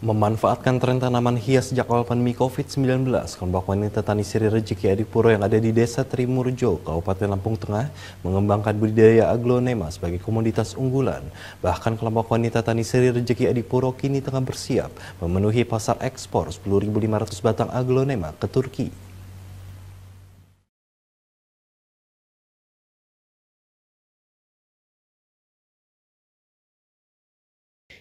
Memanfaatkan tren tanaman hias sejak awal pandemi COVID-19, kelompok wanita tani Sri Rejeki Adipuro yang ada di Desa Trimurjo, Kabupaten Lampung Tengah, mengembangkan budidaya aglonema sebagai komoditas unggulan. Bahkan kelompok wanita tani Sri Rejeki Adipuro kini tengah bersiap memenuhi pasar ekspor 10.500 batang aglonema ke Turki.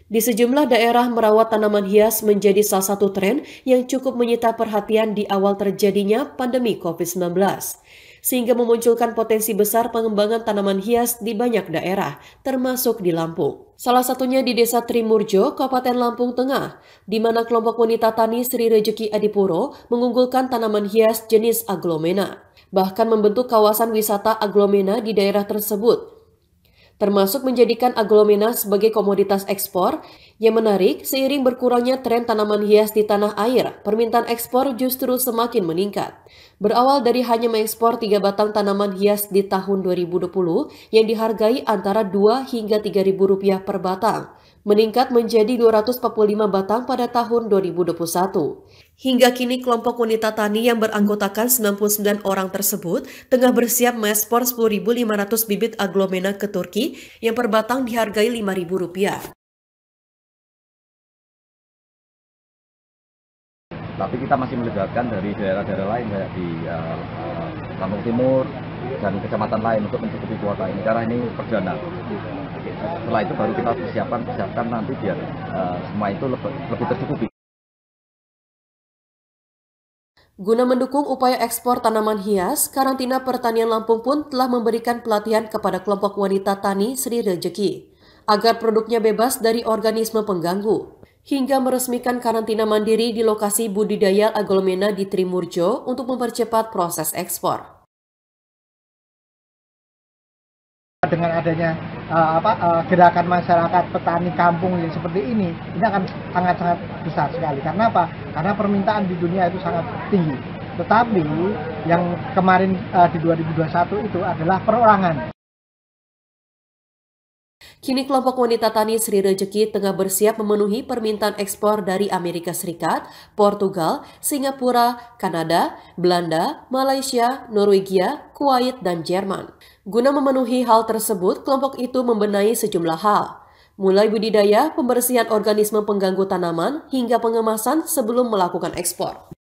Di sejumlah daerah, merawat tanaman hias menjadi salah satu tren yang cukup menyita perhatian di awal terjadinya pandemi COVID-19, sehingga memunculkan potensi besar pengembangan tanaman hias di banyak daerah, termasuk di Lampung. Salah satunya di Desa Trimurjo, Kabupaten Lampung Tengah, di mana kelompok wanita tani Sri Rejeki Adipuro mengunggulkan tanaman hias jenis aglonema, bahkan membentuk kawasan wisata aglonema di daerah tersebut, termasuk menjadikan aglonema sebagai komoditas ekspor yang menarik. Seiring berkurangnya tren tanaman hias di tanah air, permintaan ekspor justru semakin meningkat. Berawal dari hanya mengekspor 3 batang tanaman hias di tahun 2020 yang dihargai antara Rp2.000 hingga Rp3.000 per batang, meningkat menjadi 245 batang pada tahun 2021. Hingga kini kelompok wanita tani yang beranggotakan 99 orang tersebut tengah bersiap mengekspor 10.500 bibit aglonema ke Turki yang per batang dihargai Rp5.000. Tapi kita masih melibatkan dari daerah-daerah lain kayak di Lampung Timur dan kecamatan lain untuk mencukupi kuota ini, karena ini perdana. Setelah itu baru kita persiapkan nanti biar semua itu lebih tercukupi. Guna mendukung upaya ekspor tanaman hias, Karantina Pertanian Lampung pun telah memberikan pelatihan kepada kelompok wanita tani Sri Rejeki agar produknya bebas dari organisme pengganggu, hingga meresmikan karantina mandiri di lokasi budidaya aglonema di Trimurjo untuk mempercepat proses ekspor. Dengan adanya gerakan masyarakat petani kampung yang seperti ini akan sangat-sangat besar sekali. Karena apa? Karena permintaan di dunia itu sangat tinggi. Tetapi yang kemarin di 2021 itu adalah perorangan. Kini kelompok wanita tani Sri Rejeki tengah bersiap memenuhi permintaan ekspor dari Amerika Serikat, Portugal, Singapura, Kanada, Belanda, Malaysia, Norwegia, Kuwait, dan Jerman. Guna memenuhi hal tersebut, kelompok itu membenahi sejumlah hal, mulai budidaya, pembersihan organisme pengganggu tanaman, hingga pengemasan sebelum melakukan ekspor.